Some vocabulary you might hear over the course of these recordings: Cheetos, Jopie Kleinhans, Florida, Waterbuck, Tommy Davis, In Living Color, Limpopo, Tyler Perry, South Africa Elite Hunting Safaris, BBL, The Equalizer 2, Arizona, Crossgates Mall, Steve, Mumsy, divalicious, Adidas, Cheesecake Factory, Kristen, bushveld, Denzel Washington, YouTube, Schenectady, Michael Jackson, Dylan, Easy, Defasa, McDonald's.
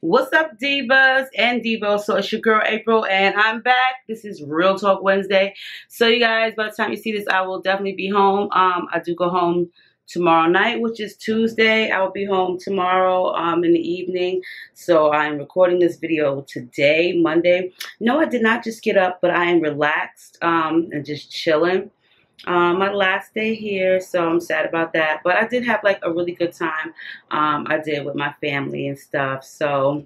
What's up, divas and divos? So it's your girl April, and I'm back. This is Real Talk Wednesday. So you guys, by the time you see this, I will definitely be home. I do go home tomorrow night, which is Tuesday. I will be home tomorrow in the evening. So I'm recording this video today, Monday. No, I did not just get up, but I am relaxed and just chilling. My last day here, so I'm sad about that, but I did have like a really good time. I did with my family and stuff, so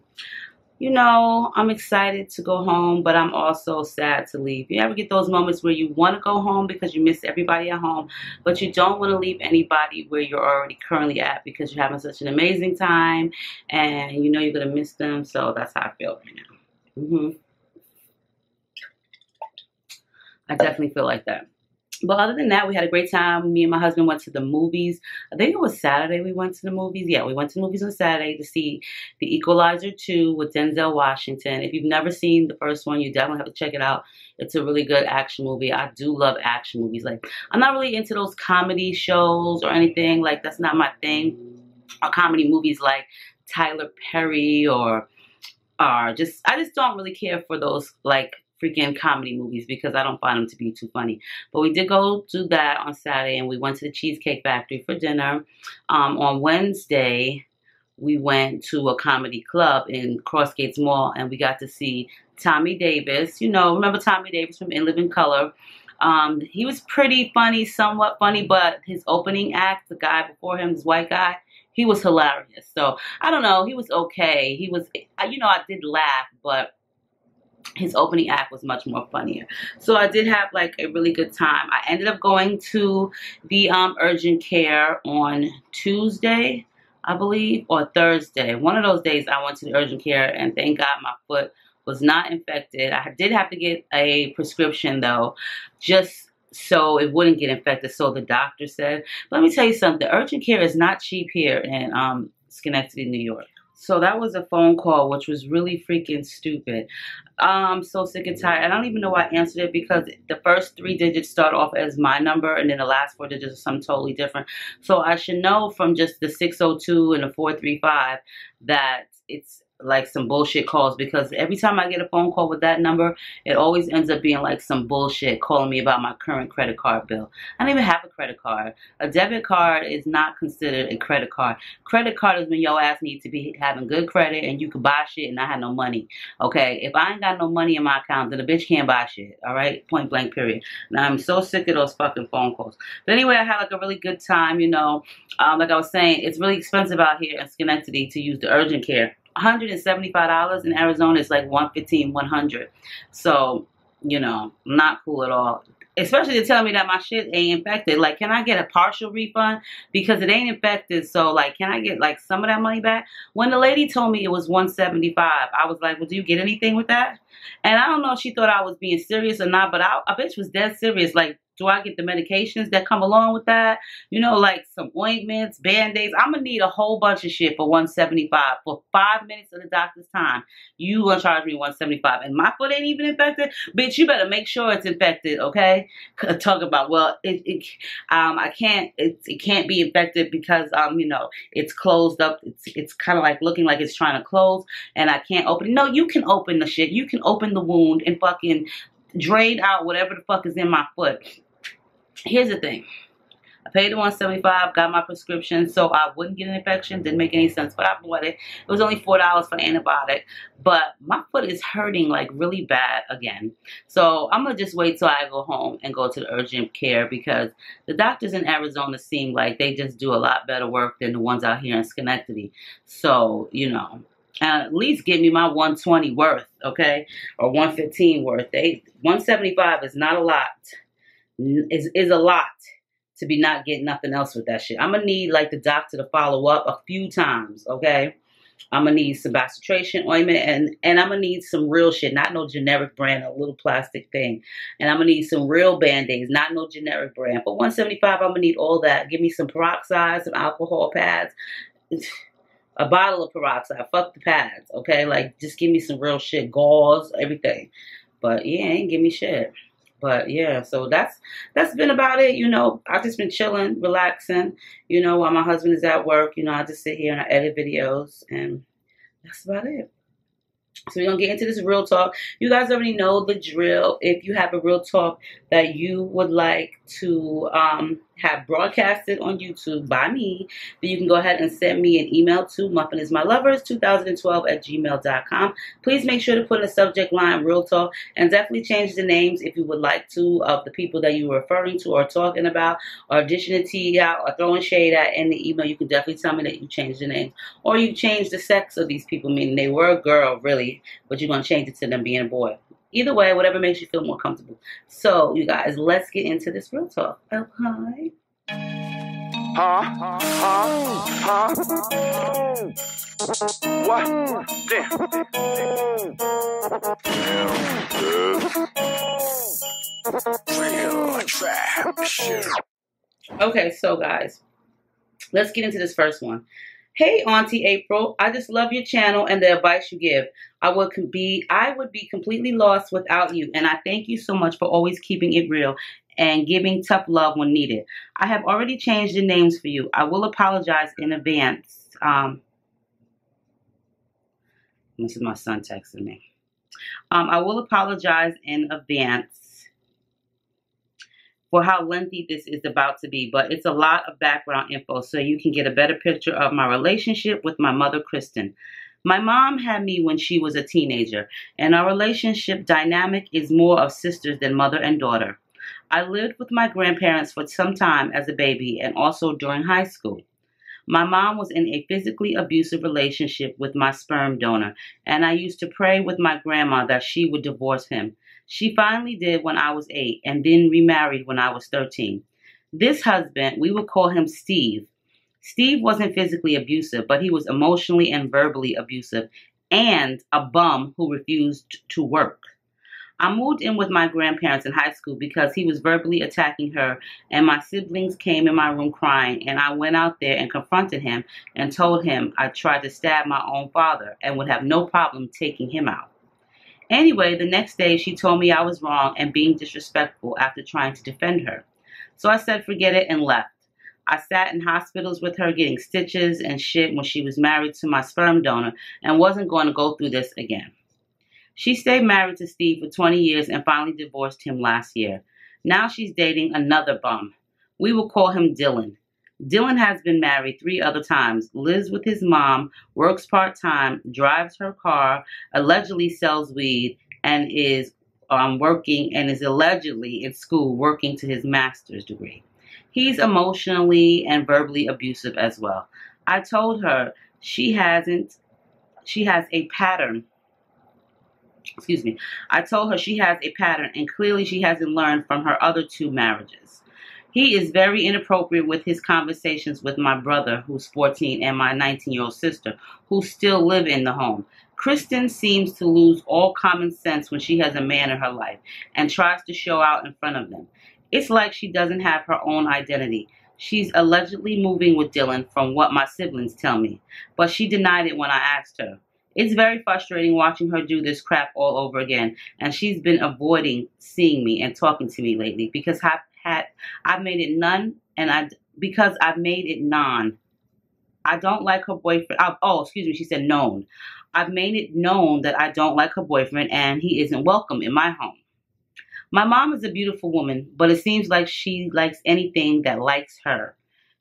you know, I'm excited to go home, but I'm also sad to leave. You ever get those moments where you want to go home because you miss everybody at home, but you don't want to leave anybody where you're already currently at because you're having such an amazing time and you know you're gonna miss them? So that's how I feel right now. I definitely feel like that. But other than that, we had a great time. Me and my husband went to the movies. I think it was Saturday we went to the movies. Yeah, we went to the movies on Saturday to see The Equalizer 2 with Denzel Washington. If you've never seen the first one, you definitely have to check it out. It's a really good action movie. I do love action movies. Like, I'm not really into those comedy shows or anything. Like, that's not my thing. Or comedy movies like Tyler Perry or just, I just don't really care for those, like, freaking comedy movies because I don't find them to be too funny. But we did go to that on Saturday, and we went to the Cheesecake Factory for dinner. On Wednesday, we went to a comedy club in Crossgates Mall, and we got to see Tommy Davis. You know, remember Tommy Davis from In Living Color? He was pretty funny, somewhat funny, but his opening act, the guy before him, this white guy, he was hilarious. So, I don't know. He was okay. He was, you know, I did laugh, but his opening act was much more funnier. So I did have like a really good time. I ended up going to the urgent care on Tuesday, I believe, or Thursday. One of those days I went to the urgent care, and thank God my foot was not infected. I did have to get a prescription though, just so it wouldn't get infected, so the doctor said. Let me tell you something, urgent care is not cheap here in Schenectady, New York. So that was a phone call, which was really freaking stupid. I'm so sick and tired. I don't even know why I answered it, because the first three digits start off as my number, and then the last four digits are something totally different. So I should know from just the 602 and the 435 that it's like some bullshit calls, because every time I get a phone call with that number, it always ends up being like some bullshit calling me about my current credit card bill. I don't even have a credit card. A debit card is not considered a credit card. Credit card is when your ass needs to be having good credit and you can buy shit and I have no money. Okay, if I ain't got no money in my account, then a bitch can't buy shit. Alright, point blank period. Now I'm so sick of those fucking phone calls. But anyway, I had like a really good time, you know. Like I was saying, it's really expensive out here in Schenectady to use the urgent care. $175 in Arizona is like $115, $100. So, you know, not cool at all. Especially to tell me that my shit ain't infected. Like, can I get a partial refund? Because it ain't infected. So, like, can I get, like, some of that money back? When the lady told me it was $175, I was like, well, do you get anything with that? And I don't know if she thought I was being serious or not, but I bitch was dead serious. Like, do I get the medications that come along with that? You know, like some ointments, Band-Aids. I'm going to need a whole bunch of shit for $175. For 5 minutes of the doctor's time, you going to charge me $175. And my foot ain't even infected? Bitch, you better make sure it's infected, okay? Talk about, well, it can't be infected because, you know, it's closed up. It's kind of like looking like it's trying to close and I can't open it. No, you can open the shit. You can open the wound and fucking drain out whatever the fuck is in my foot. Here's the thing. I paid the $175, got my prescription, so I wouldn't get an infection. Didn't make any sense, but I bought it. It was only $4 for antibiotic, but my foot is hurting like really bad again. So I'm going to just wait till I go home and go to the urgent care, because the doctors in Arizona seem like they just do a lot better work than the ones out here in Schenectady. So, you know, at least give me my 120 worth, okay? Or 115 worth. 175 is not a lot. Is a lot to be not getting nothing else with that shit. I'm going to need like the doctor to follow up a few times, okay? I'm going to need some bacitration ointment, and I'm going to need some real shit, not no generic brand, a little plastic thing. And I'm going to need some real Band-Aids, not no generic brand. For $175, I'm going to need all that. Give me some peroxide, some alcohol pads, a bottle of peroxide. Fuck the pads, okay? Like, just give me some real shit, gauze, everything. But yeah, ain't give me shit. But yeah, so that's been about it. You know, I've just been chilling, relaxing, you know, while my husband is at work. You know, I just sit here and I edit videos and that's about it. So we're going to get into this real talk. You guys already know the drill. If you have a real talk that you would like to have broadcasted on YouTube by me, then you can go ahead and send me an email to muffinismylovers2012@gmail.com. Please make sure to put in the subject line real talk, and definitely change the names if you would like to of the people that you were referring to or talking about or dishing the tea out or throwing shade at in the email. You can definitely tell me that you changed the name or you changed the sex of these people, meaning they were a girl really, but you're going to change it to them being a boy. Either way, whatever makes you feel more comfortable. So, you guys, let's get into this real talk. Okay. What? Damn. Real trap shit. Okay, so guys, let's get into this first one. Hey, Auntie April, I just love your channel and the advice you give. I would be completely lost without you, and I thank you so much for always keeping it real and giving tough love when needed. I have already changed the names for you. I will apologize in advance. This is my son texting me. I will apologize in advance for how lengthy this is about to be, but it's a lot of background info so you can get a better picture of my relationship with my mother, Kristen. My mom had me when she was a teenager, and our relationship dynamic is more of sisters than mother and daughter. I lived with my grandparents for some time as a baby and also during high school. My mom was in a physically abusive relationship with my sperm donor, and I used to pray with my grandma that she would divorce him. She finally did when I was 8 and then remarried when I was 13. This husband, we would call him Steve. Steve wasn't physically abusive, but he was emotionally and verbally abusive and a bum who refused to work. I moved in with my grandparents in high school because he was verbally attacking her, and my siblings came in my room crying, and I went out there and confronted him and told him I tried to stab my own father and would have no problem taking him out. Anyway, the next day she told me I was wrong and being disrespectful after trying to defend her. So I said forget it and left. I sat in hospitals with her getting stitches and shit when she was married to my sperm donor and wasn't going to go through this again. She stayed married to Steve for 20 years and finally divorced him last year. Now she's dating another bum. We will call him Dylan. Dylan has been married 3 other times, lives with his mom, works part-time, drives her car, allegedly sells weed, and is allegedly in school working to his master's degree. He's emotionally and verbally abusive as well. I told her she has a pattern, and clearly she hasn't learned from her other 2 marriages. He is very inappropriate with his conversations with my brother, who's 14, and my 19-year-old sister, who still live in the home. Kristen seems to lose all common sense when she has a man in her life and tries to show out in front of them. It's like she doesn't have her own identity. She's allegedly moving with Dylan, from what my siblings tell me, but she denied it when I asked her. It's very frustrating watching her do this crap all over again, and she's been avoiding seeing me and talking to me lately because I've made it known. I don't like her boyfriend. I've made it known that I don't like her boyfriend and he isn't welcome in my home. My mom is a beautiful woman, but it seems like she likes anything that likes her.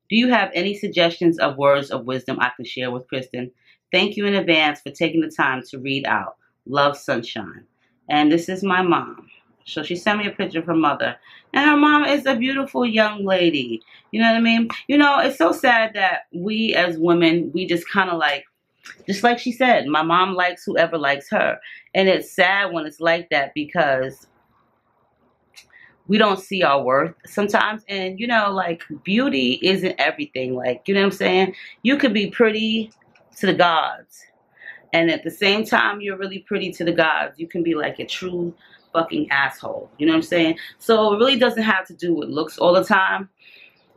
Do you have any suggestions of words of wisdom I can share with Kristen? Thank you in advance for taking the time to read out. Love, Sunshine. And this is my mom. So she sent me a picture of her mother. And her mom is a beautiful young lady. You know what I mean? You know, it's so sad that we as women, we just kind of like, just like she said, my mom likes whoever likes her. And it's sad when it's like that because we don't see our worth sometimes. And, you know, like beauty isn't everything. Like, you know what I'm saying? You could be pretty to the gods. And at the same time, you're really pretty to the gods. You can be like a true fucking asshole. You know what I'm saying? So it really doesn't have to do with looks all the time.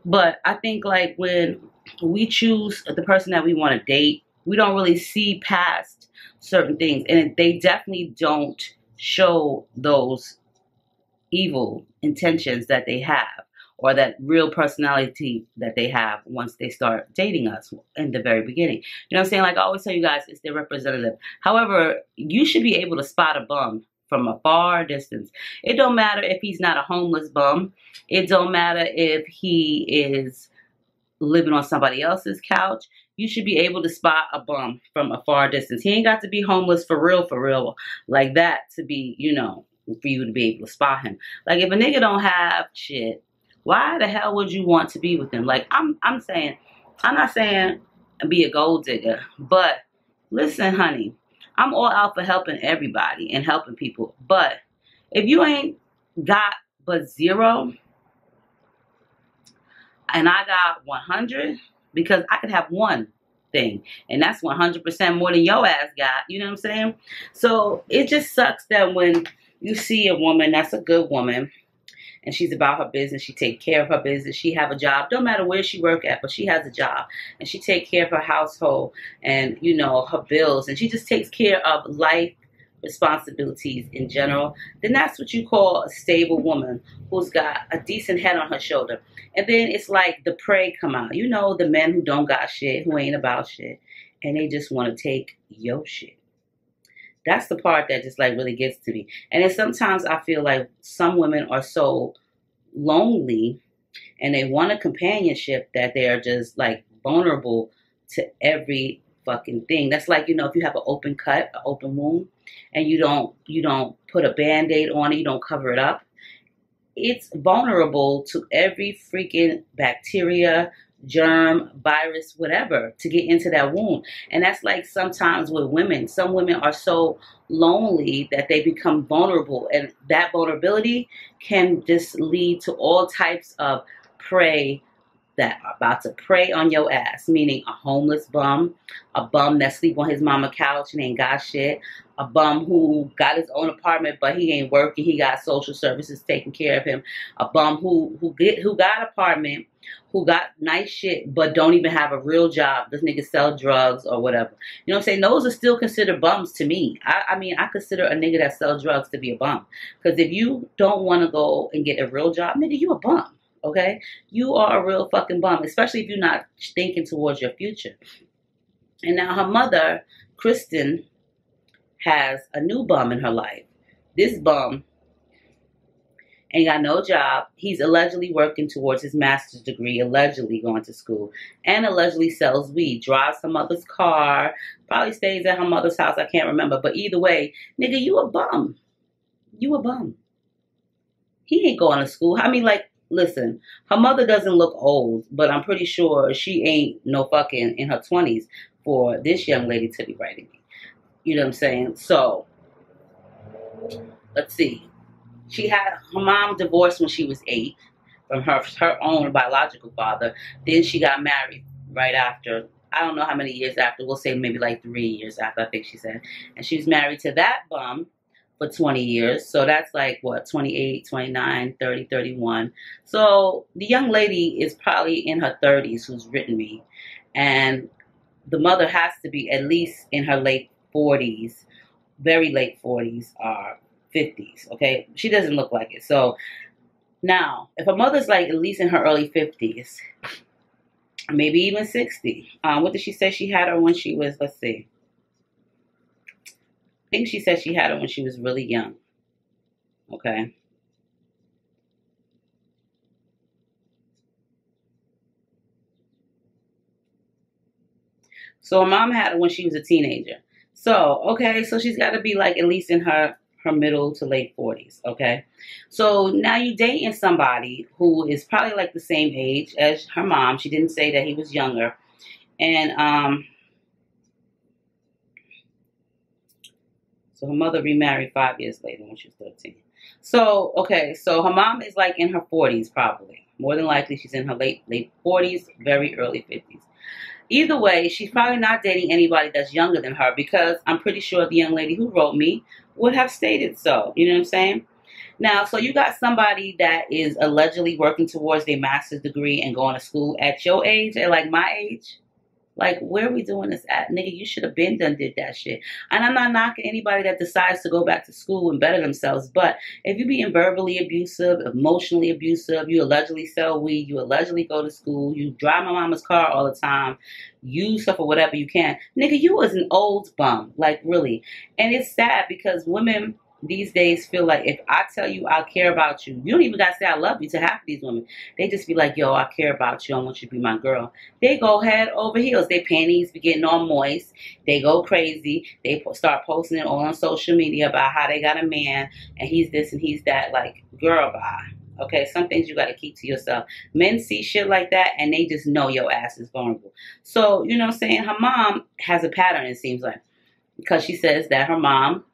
But I think like when we choose the person that we want to date, we don't really see past certain things. And they definitely don't show those evil intentions that they have or that real personality that they have once they start dating us in the very beginning. You know what I'm saying? Like I always tell you guys, it's their representative. However, you should be able to spot a bum from a far distance. It don't matter if he's not a homeless bum. It don't matter if he is living on somebody else's couch. You should be able to spot a bum from a far distance. He ain't got to be homeless for real, like that to be, you know, for you to be able to spot him. Like if a nigga don't have shit, why the hell would you want to be with him? Like I'm saying, I'm not saying be a gold digger, but listen, honey, I'm all out for helping everybody and helping people. But if you ain't got but 0 and I got 100, because I could have one thing and that's 100% more than your ass got. You know what I'm saying? So it just sucks that when you see a woman that's a good woman and she's about her business, she take care of her business, she have a job, don't matter where she work at, but she has a job and she take care of her household and, you know, her bills, and she just takes care of life responsibilities in general, then that's what you call a stable woman who's got a decent head on her shoulder. And then it's like the prey come out. You know, the men who don't got shit, who ain't about shit, and they just want to take your shit. That's the part that just like really gets to me. And then sometimes I feel like some women are so lonely and they want a companionship that they are just like vulnerable to every fucking thing. That's like, you know, if you have an open cut, an open wound, and you don't put a Band-Aid on it, you don't cover it up, it's vulnerable to every freaking bacteria, germ, virus, whatever, to get into that wound. And that's like sometimes with women. Some women are so lonely that they become vulnerable, and that vulnerability can just lead to all types of prey that are about to prey on your ass, meaning a homeless bum, a bum that sleep on his mama couch and ain't got shit, a bum who got his own apartment but he ain't working, he got social services taking care of him, a bum who got an apartment, who got nice shit but don't even have a real job. This nigga sell drugs or whatever. You know what I'm saying? Those are still considered bums to me. I mean, I consider a nigga that sells drugs to be a bum, because if you don't want to go and get a real job, nigga, you a bum. Okay, you are a real fucking bum, especially if you're not thinking towards your future. And now her mother, Kristen, has a new bum in her life. This bum ain't got no job. He's allegedly working towards his master's degree, allegedly going to school, and allegedly sells weed, drives her mother's car, probably stays at her mother's house. I can't remember. But either way, nigga, you a bum. You a bum. He ain't going to school. I mean, like, listen, her mother doesn't look old, but I'm pretty sure she ain't no fucking in her 20s for this young lady to be writing me. You know what I'm saying? So, let's see. She had her mom divorced when she was 8 from her own biological father. Then she got married right after. I don't know how many years after. We'll say maybe like 3 years after, I think she said. And she was married to that bum for 20 years. So that's like what, 28, 29, 30, 31. So the young lady is probably in her 30s who's written me. And the mother has to be at least in her late 40s, very late 40s or 50s. Okay. She doesn't look like it. So now if her mother's like at least in her early 50s, maybe even 60. What did she say she had her when she was, let's see. I think she said she had it when she was really young. Okay. So her mom had it when she was a teenager. So, okay, so she's got to be like at least in her middle to late 40s. Okay. So now you're dating somebody who is probably like the same age as her mom. She didn't say that he was younger. And, so her mother remarried 5 years later when she was 13. So, okay, so her mom is like in her 40s probably. More than likely she's in her late 40s, very early 50s. Either way, she's probably not dating anybody that's younger than her, because I'm pretty sure the young lady who wrote me would have stated so. You know what I'm saying? Now, so you got somebody that is allegedly working towards their master's degree and going to school at your age, at like my age. Like, where are we doing this at? Nigga, you should have been done did that shit. And I'm not knocking anybody that decides to go back to school and better themselves. But if you're being verbally abusive, emotionally abusive, you allegedly sell weed, you allegedly go to school, you drive my mama's car all the time, you suffer whatever you can. Nigga, you was an old bum. Like, really. And it's sad because women these days feel like if I tell you I care about you, you don't even gotta say I love you to half of these women. They just be like, yo, I care about you, I want you to be my girl. They go head over heels. Their panties be getting all moist. They go crazy. They start posting it all on social media about how they got a man and he's this and he's that. Like, girl, bye. Okay, some things you got to keep to yourself. Men see shit like that, and they just know your ass is vulnerable. So, you know what I'm saying? Her mom has a pattern, it seems like, because she says that her mom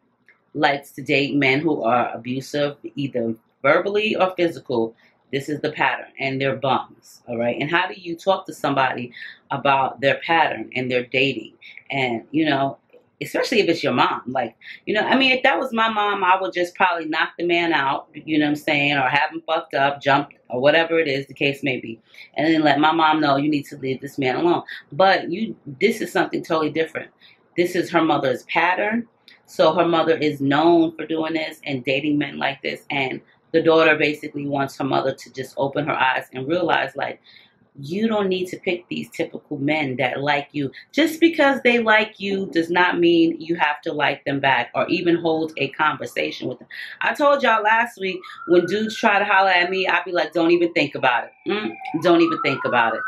likes to date men who are abusive, either verbally or physical. This is the pattern, and they're bums, all right? And how do you talk to somebody about their pattern and their dating? And, you know, especially if it's your mom. Like, you know, I mean, if that was my mom, I would just probably knock the man out, you know what I'm saying, or have him fucked up, jumped, or whatever it is, the case may be. And then let my mom know you need to leave this man alone. But you, this is something totally different. This is her mother's pattern. So her mother is known for doing this and dating men like this. And the daughter basically wants her mother to just open her eyes and realize, like, you don't need to pick these typical men that like you. Just because they like you does not mean you have to like them back or even hold a conversation with them. I told y'all last week, when dudes try to holler at me, I'd be like, don't even think about it. Don't even think about it.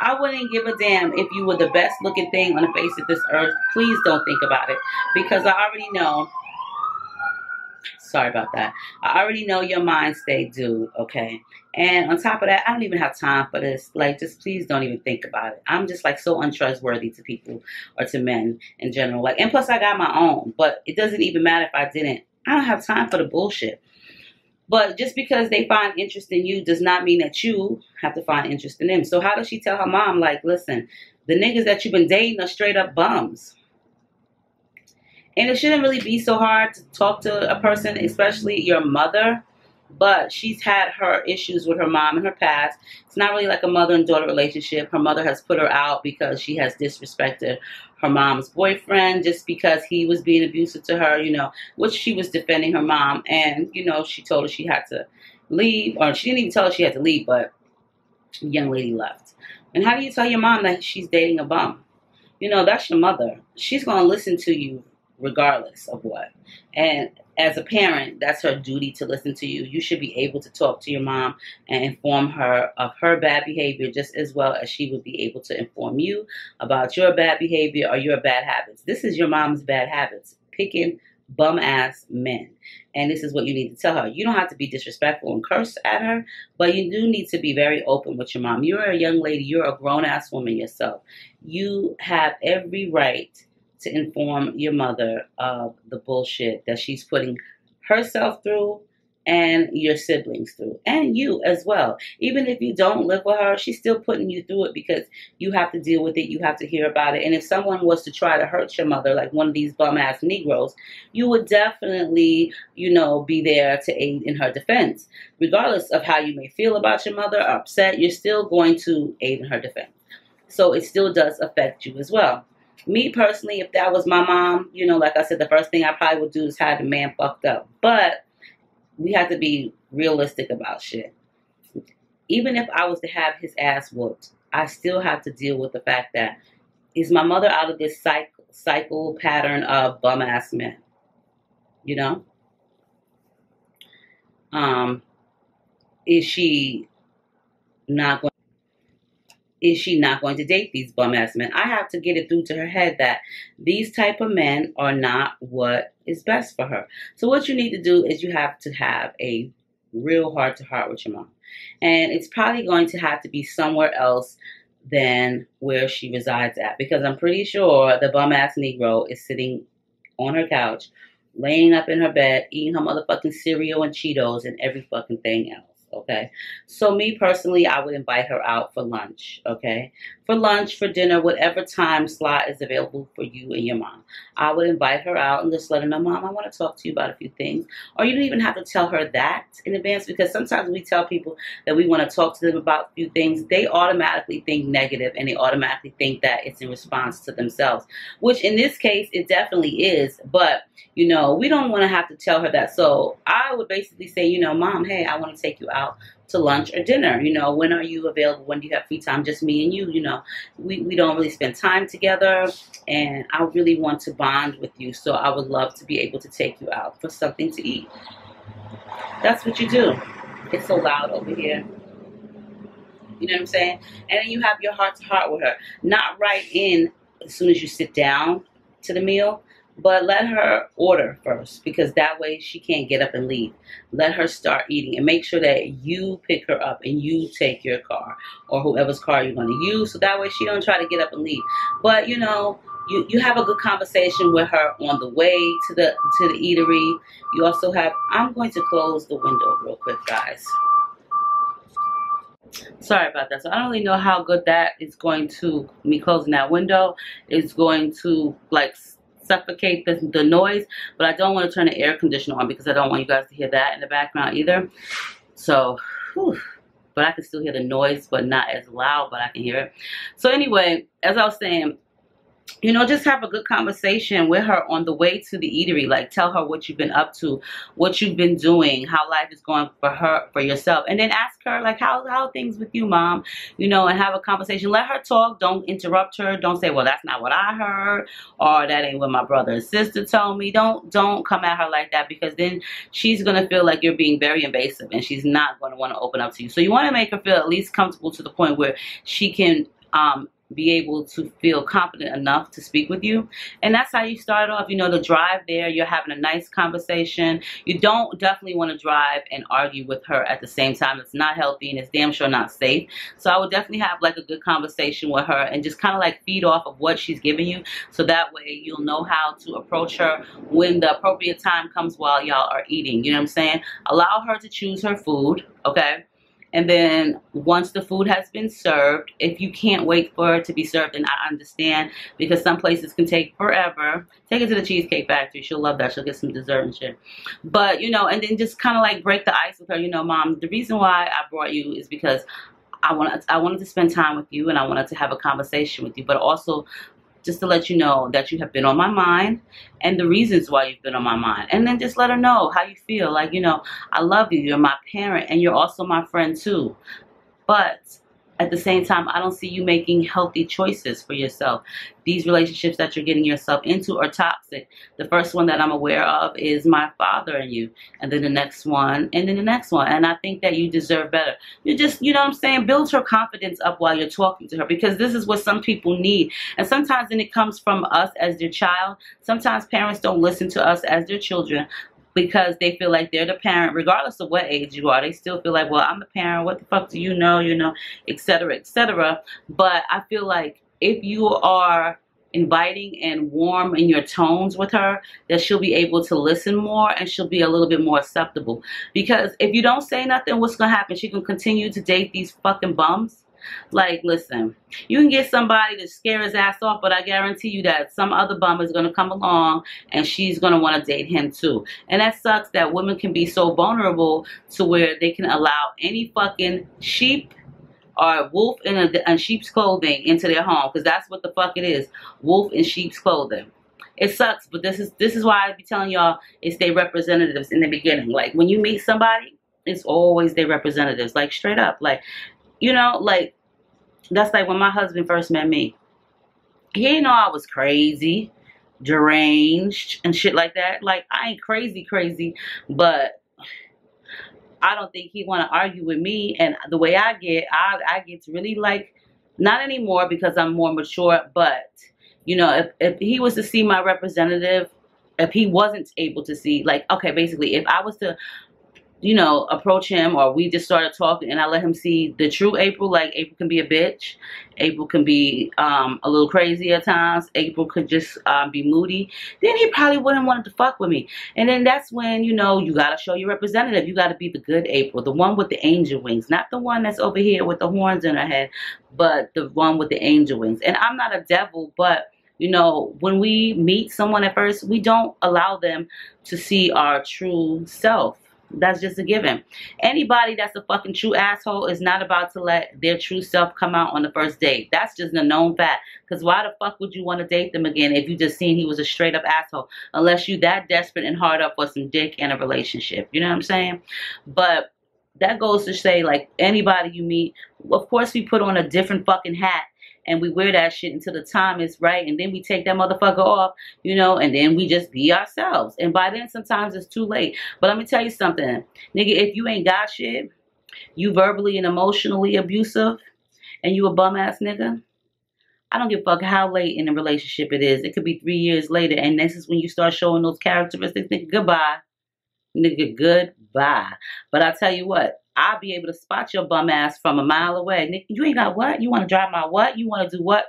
I wouldn't give a damn if you were the best looking thing on the face of this earth. Please don't think about it, because I already know. Sorry about that. I already know your mind state, dude, okay? And on top of that, I don't even have time for this. Like, just please don't even think about it. I'm just, like, so untrustworthy to people or to men in general. Like, and plus, I got my own. But it doesn't even matter if I didn't. I don't have time for the bullshit. But just because they find interest in you does not mean that you have to find interest in them. So how does she tell her mom, like, listen, the niggas that you've been dating are straight up bums? And it shouldn't really be so hard to talk to a person, especially your mother. But she's had her issues with her mom in her past. It's not really like a mother and daughter relationship. Her mother has put her out because she has disrespected her mom's boyfriend just because he was being abusive to her, you know, which she was defending her mom. And, you know, she told her she had to leave, or she didn't even tell her she had to leave, but the young lady left. And how do you tell your mom that she's dating a bum? You know, that's your mother. She's going to listen to you regardless of what. And as a parent, that's her duty to listen to you. You should be able to talk to your mom and inform her of her bad behavior just as well as she would be able to inform you about your bad behavior or your bad habits. This is your mom's bad habits, picking bum-ass men. And this is what you need to tell her. You don't have to be disrespectful and curse at her, but you do need to be very open with your mom. You're a young lady. You're a grown-ass woman yourself. You have every right to inform your mother of the bullshit that she's putting herself through and your siblings through, and you as well. Even if you don't live with her, she's still putting you through it because you have to deal with it. You have to hear about it. And if someone was to try to hurt your mother, like one of these bum ass Negroes, you would definitely, you know, be there to aid in her defense. Regardless of how you may feel about your mother or upset, you're still going to aid in her defense. So it still does affect you as well. Me personally, if that was my mom, you know, like I said, the first thing I probably would do is have the man fucked up. But we have to be realistic about shit. Even if I was to have his ass whooped, I still have to deal with the fact that, is my mother out of this cycle pattern of bum ass men? You know? Is she not going to date these bum-ass men? I have to get it through to her head that these type of men are not what is best for her. So what you need to do is you have to have a real heart-to-heart with your mom. And it's probably going to have to be somewhere else than where she resides at, because I'm pretty sure the bum-ass Negro is sitting on her couch, laying up in her bed, eating her motherfucking cereal and Cheetos and every fucking thing else. okay? So me personally, I would invite her out for lunch, okay? For lunch, for dinner, whatever time slot is available for you and your mom. I would invite her out and just let her know, Mom, I want to talk to you about a few things. Or you don't even have to tell her that in advance, because sometimes we tell people that we want to talk to them about a few things. They automatically think negative, and they automatically think that it's in response to themselves, which in this case, it definitely is. But, you know, we don't want to have to tell her that. So I would basically say, you know, Mom, hey, I want to take you out to lunch or dinner. You know, when are you available? When do you have free time? Just me and you, you know. We don't really spend time together, and I really want to bond with you, so I would love to be able to take you out for something to eat. That's what you do. It's so loud over here. You know what I'm saying? And then you have your heart-to-heart with her. Not right in as soon as you sit down to the meal, but let her order first, because that way she can't get up and leave. Let her start eating, and make sure that you pick her up and you take your car or whoever's car you're going to use, so that way she don't try to get up and leave. But, you know, you have a good conversation with her on the way to the eatery. You also have, I'm going to close the window real quick, guys. Sorry about that. So I don't really know how good that is going to, me closing that window is going to, like, suffocate the noise, but I don't want to turn the air conditioner on because I don't want you guys to hear that in the background either. So, whew. But I can still hear the noise, but not as loud, but I can hear it. So anyway, as I was saying, you know, just have a good conversation with her on the way to the eatery. Like, tell her what you've been up to, what you've been doing, how life is going for her, for yourself. And then ask her, like, how are things with you, Mom? You know, and have a conversation. Let her talk. Don't interrupt her. Don't say, well, that's not what I heard, or that ain't what my brother and sister told me. Don't come at her like that, because then she's going to feel like you're being very invasive, and she's not going to want to open up to you. So you want to make her feel at least comfortable to the point where she can be able to feel confident enough to speak with you. And that's how you start off. You know, the drive there, you're having a nice conversation. You don't definitely want to drive and argue with her at the same time. It's not healthy, and it's damn sure not safe. So I would definitely have, like, a good conversation with her, and just kind of, like, feed off of what she's giving you, so that way you'll know how to approach her when the appropriate time comes while y'all are eating. You know what I'm saying? Allow her to choose her food, okay? And then once the food has been served, if you can't wait for it to be served, and I understand, because some places can take forever, take it to the Cheesecake Factory. She'll love that. She'll get some dessert and shit. But, you know, and then just kind of, like, break the ice with her. You know, Mom, the reason why I brought you is because I wanted to spend time with you, and I wanted to have a conversation with you. But also, just to let you know that you have been on my mind, and the reasons why you've been on my mind. And then just let her know how you feel. Like, you know, I love you. You're my parent, and you're also my friend too. But at the same time, I don't see you making healthy choices for yourself. These relationships that you're getting yourself into are toxic. The first one that I'm aware of is my father and you. And then the next one. And then the next one. And I think that you deserve better. You just, you know what I'm saying? Build her confidence up while you're talking to her. Because this is what some people need. And sometimes then it comes from us as their child. Sometimes parents don't listen to us as their children, because they feel like they're the parent, regardless of what age you are. They still feel like, well, I'm the parent. What the fuck do you know, et cetera, et cetera. But I feel like if you are inviting and warm in your tones with her, that she'll be able to listen more, and she'll be a little bit more acceptable. Because if you don't say nothing, what's going to happen? She can continue to date these fucking bums. Like, listen, you can get somebody to scare his ass off, but I guarantee you that some other bum is going to come along, and she's going to want to date him too. And that sucks, that women can be so vulnerable to where they can allow any fucking sheep or wolf in sheep's clothing into their home, because that's what the fuck it is, wolf in sheep's clothing. It sucks, but this is why I be telling y'all, it's their representatives in the beginning. Like, when you meet somebody, it's always their representatives, like, straight up. Like, you know, like, that's like when my husband first met me. He didn't know I was crazy, deranged, and shit like that. Like, I ain't crazy, but I don't think he want to argue with me. And the way I get really, like, not anymore because I'm more mature. But, you know, if he was to see my representative, if he wasn't able to see, like, okay, basically, if I was to you know, approach him, or we just started talking, and I let him see the true April. Like, April can be a bitch. April can be a little crazy at times. April could just be moody. Then he probably wouldn't want to fuck with me. And then that's when, you know, you got to show your representative. You got to be the good April, the one with the angel wings, not the one that's over here with the horns in her head, but the one with the angel wings. And I'm not a devil, but, you know, when we meet someone at first, we don't allow them to see our true self. That's just a given. Anybody that's a fucking true asshole is not about to let their true self come out on the first date. That's just a known fact. Because why the fuck would you want to date them again if you just seen he was a straight up asshole? Unless you that desperate and hard up for some dick in a relationship. You know what I'm saying? But that goes to say, like, anybody you meet, of course we put on a different fucking hat. And we wear that shit until the time is right. And then we take that motherfucker off, you know, and then we just be ourselves. And by then, sometimes it's too late. But let me tell you something. Nigga, if you ain't got shit, you verbally and emotionally abusive, and you a bum-ass nigga, I don't give a fuck how late in the relationship it is. It could be 3 years later, and this is when you start showing those characteristics. Nigga, goodbye. Nigga, goodbye. But I tell you what. I'll be able to spot your bum ass from a mile away. Nick, you ain't got what? You want to drive my what? You want to do what?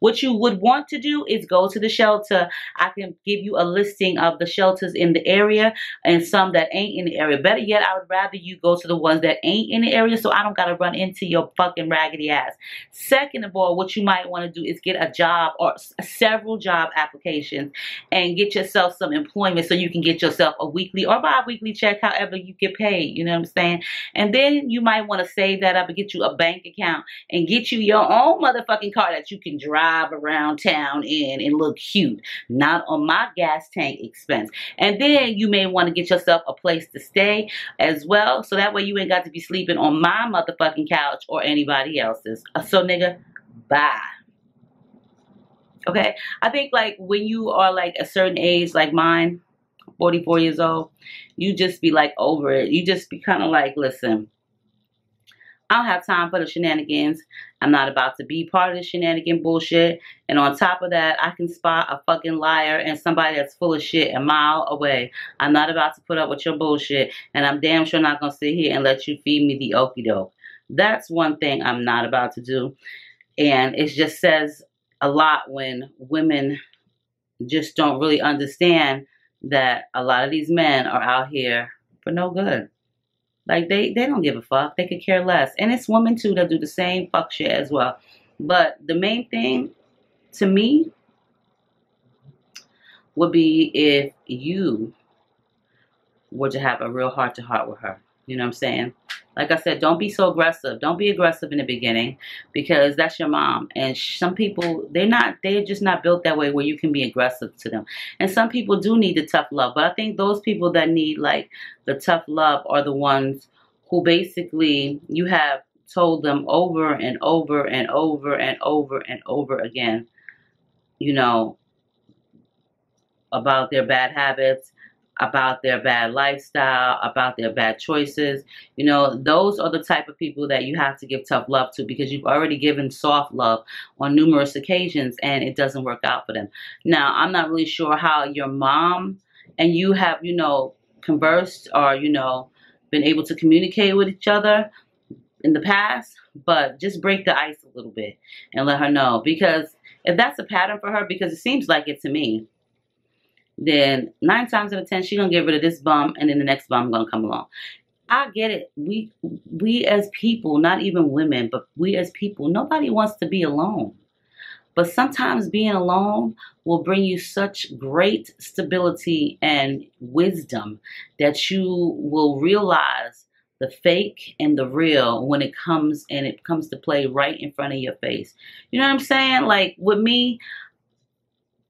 What you would want to do is go to the shelter. I can give you a listing of the shelters in the area and some that ain't in the area. Better yet, I would rather you go to the ones that ain't in the area so I don't got to run into your fucking raggedy ass. Second of all, what you might want to do is get a job or several job applications and get yourself some employment so you can get yourself a weekly or bi-weekly check, however you get paid. You know what I'm saying? And then you might want to save that up and get you a bank account and get you your own motherfucking car that you can drive around town in and look cute, not on my gas tank expense. And then you may want to get yourself a place to stay as well, so that way you ain't got to be sleeping on my motherfucking couch or anybody else's. So nigga, bye. Okay, I think like when you are like a certain age, like mine, 44 years old, you just be like over it. You just be kind of like, listen, I don't have time for the shenanigans. I'm not about to be part of the shenanigan bullshit. And on top of that, I can spot a fucking liar and somebody that's full of shit a mile away. I'm not about to put up with your bullshit. And I'm damn sure not going to sit here and let you feed me the okie doke. That's one thing I'm not about to do. And it just says a lot when women just don't really understand that a lot of these men are out here for no good. Like, they don't give a fuck. They could care less. And it's women, too, that do the same fuck shit as well. But the main thing to me would be if you were to have a real heart-to-heart with her. You know what I'm saying? Like I said, don't be so aggressive. Don't be aggressive in the beginning because that's your mom. And some people, they're just not built that way where you can be aggressive to them. And some people do need the tough love. But I think those people that need like the tough love are the ones who basically you have told them over and over and over and over and over again, you know, about their bad habits, about their bad lifestyle, about their bad choices. You know, those are the type of people that you have to give tough love to because you've already given soft love on numerous occasions and it doesn't work out for them. Now, I'm not really sure how your mom and you have, you know, conversed or, you know, been able to communicate with each other in the past, but just break the ice a little bit and let her know. Because if that's a pattern for her, because it seems like it to me, then 9 times out of 10, she's going to get rid of this bum, and then the next bum going to come along. I get it. We as people, not even women, but we as people, nobody wants to be alone. But sometimes being alone will bring you such great stability and wisdom that you will realize the fake and the real when it comes to play right in front of your face. You know what I'm saying? Like with me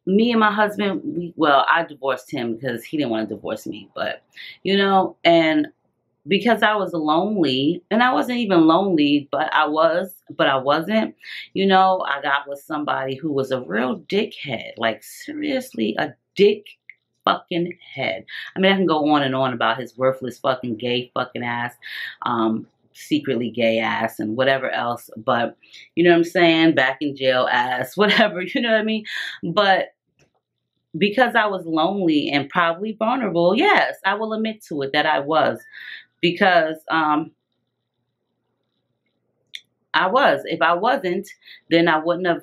and my husband, I divorced him because he didn't want to divorce me. But, you know, and because I was lonely, and I wasn't even lonely, but I wasn't, you know, I got with somebody who was a real dickhead, like seriously a dick fucking head. I mean, I can go on and on about his worthless fucking gay fucking ass, secretly gay ass and whatever else, but you know what I'm saying, back in jail ass, whatever, you know what I mean? But because I was lonely and probably vulnerable, yes, I will admit to it that I was. Because I was. If I wasn't, then I wouldn't have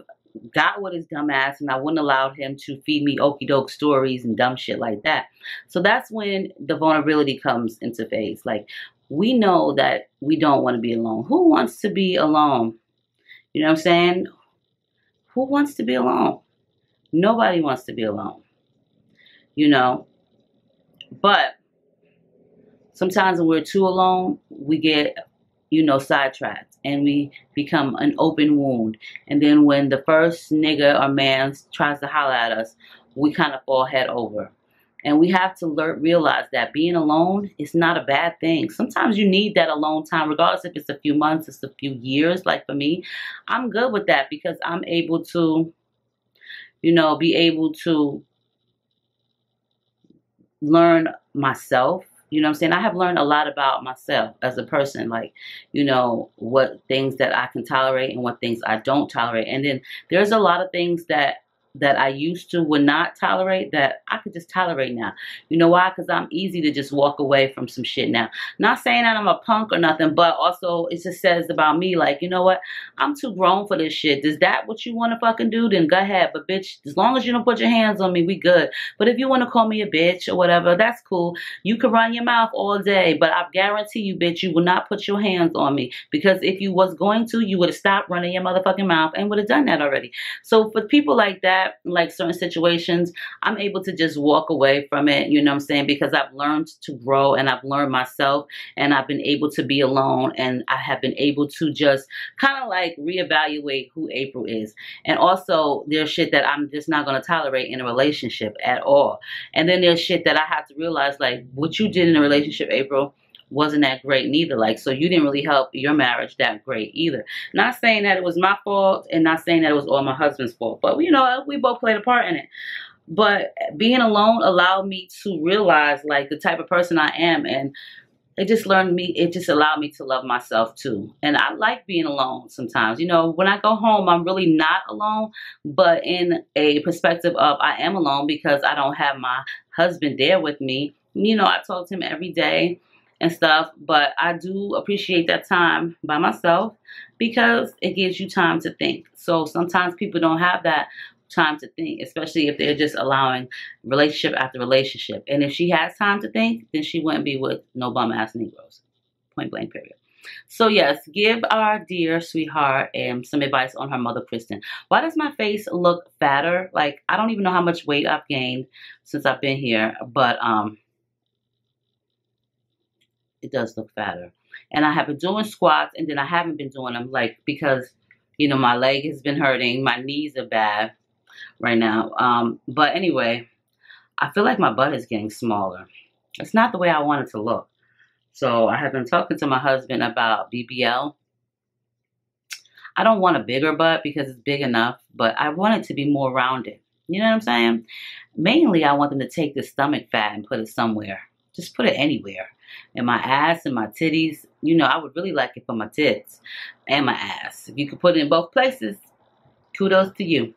got with his dumb ass, and I wouldn't allow him to feed me okey doke stories and dumb shit like that. So that's when the vulnerability comes into phase. Like, we know that we don't want to be alone. Who wants to be alone? You know what I'm saying? Who wants to be alone? Nobody wants to be alone. You know? But sometimes when we're too alone, we get, you know, sidetracked, and we become an open wound. And then when the first nigga or man tries to holler at us, we kind of fall head over. And we have to realize that being alone is not a bad thing. Sometimes you need that alone time, regardless if it's a few months, it's a few years. Like for me, I'm good with that because I'm able to, you know, be able to learn myself. You know what I'm saying? I have learned a lot about myself as a person, like, you know, what things that I can tolerate and what things I don't tolerate. And then there's a lot of things that I used to would not tolerate that I could just tolerate now. You know why? Because I'm easy to just walk away from some shit now. Not saying that I'm a punk or nothing, but also it just says about me, like, you know what? I'm too grown for this shit. Is that what you want to fucking do? Then go ahead. But bitch, as long as you don't put your hands on me, we good. But if you want to call me a bitch or whatever, that's cool. You can run your mouth all day, but I guarantee you, bitch, you will not put your hands on me. Because if you was going to, you would have stopped running your motherfucking mouth and would have done that already. So for people like that, like certain situations, I'm able to just walk away from it, you know what I'm saying? Because I've learned to grow and I've learned myself, and I've been able to be alone, and I have been able to just kind of like reevaluate who April is. And also there's shit that I'm just not going to tolerate in a relationship at all. And then there's shit that I have to realize, like, what you did in a relationship, April, wasn't that great neither. Like, so you didn't really help your marriage that great either. Not saying that it was my fault, and not saying that it was all my husband's fault, but you know, we both played a part in it. But being alone allowed me to realize, like, the type of person I am, and it just allowed me to love myself too. And I like being alone sometimes. You know, when I go home, I'm really not alone, but in a perspective of I am alone because I don't have my husband there with me. You know, I talk to him every day and stuff, but I do appreciate that time by myself because it gives you time to think. So sometimes people don't have that time to think, especially if they're just allowing relationship after relationship. And if she has time to think, then she wouldn't be with no bum ass Negroes. Point blank, period. So yes, give our dear sweetheart some advice on her mother, Kristen. Why does my face look fatter? Like, I don't even know how much weight I've gained since I've been here, but it does look fatter. And I have been doing squats, and then I haven't been doing them, like, because, you know, my leg has been hurting. My knees are bad right now. But anyway, I feel like my butt is getting smaller. It's not the way I want it to look. So I have been talking to my husband about BBL. I don't want a bigger butt because it's big enough, but I want it to be more rounded. You know what I'm saying? Mainly, I want them to take the stomach fat and put it somewhere. Just put it anywhere. And my ass and my titties, you know, I would really like it for my tits and my ass. If you could put it in both places, kudos to you.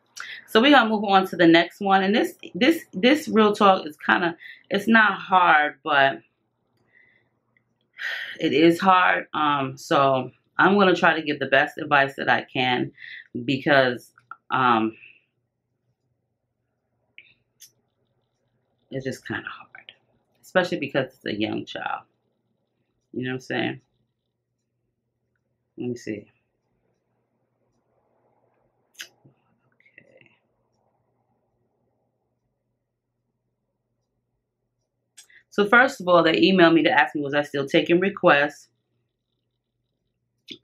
So we're gonna move on to the next one. And this real talk is kind of, it's not hard, but it is hard. So I'm gonna try to give the best advice that I can, because it's just kind of hard. Especially because it's a young child. You know what I'm saying? Let me see. Okay. So first of all, they emailed me to ask me, was I still taking requests for